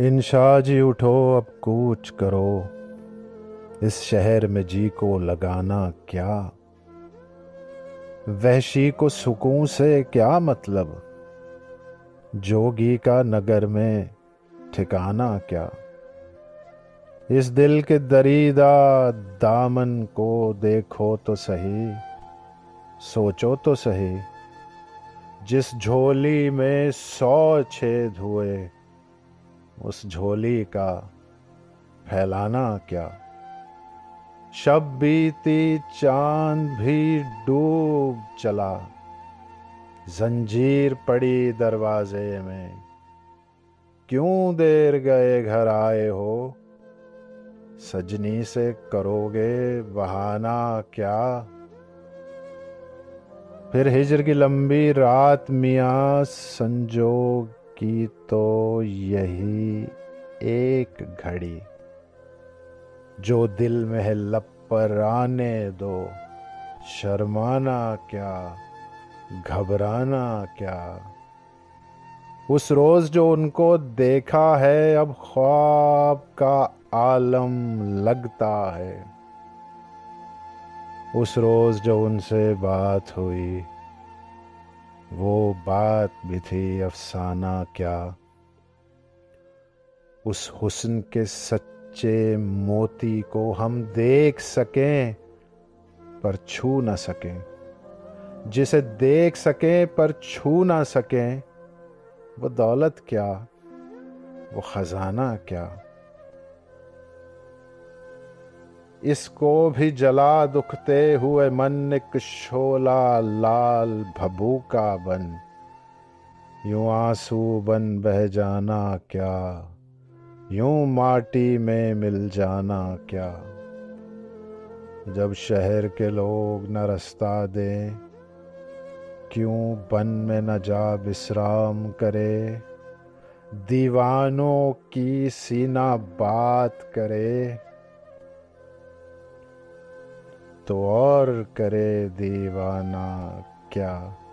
इंशा जी उठो अब कूच करो, इस शहर में जी को लगाना क्या। वहशी को सुकून से क्या मतलब, जोगी का नगर में ठिकाना क्या। इस दिल के दरीदा दामन को देखो तो सही, सोचो तो सही, जिस झोली में 100 छेद हुए उस झोली का फैलाना क्या। शब बीती चांद भी डूब चला, जंजीर पड़ी दरवाजे में, क्यों देर गए घर आए हो, सजनी से करोगे बहाना क्या। फिर हिजर की लंबी रात मियाँ, संजोग की तो यही एक घड़ी, जो दिल में है लब पर आने दो, शर्माना क्या, घबराना क्या। उस रोज जो उनको देखा है, अब ख्वाब का आलम लगता है। उस रोज जो उनसे बात हुई, वो बात भी थी अफसाना क्या। उस हुस्न के सच्चे मोती को हम देख सकें पर छू ना सकें, जिसे देख सकें पर छू ना सकें, वो दौलत क्या, वो खजाना क्या। इसको भी जला दुखते हुए मन, एक शोला लाल भभूका बन, यूं आंसू बन बह जाना क्या, यूं माटी में मिल जाना क्या। जब शहर के लोग न रास्ता दें, क्यों बन में न जा विश्राम करे, दीवानों की सीना बात करे, तो और करे दीवाना क्या।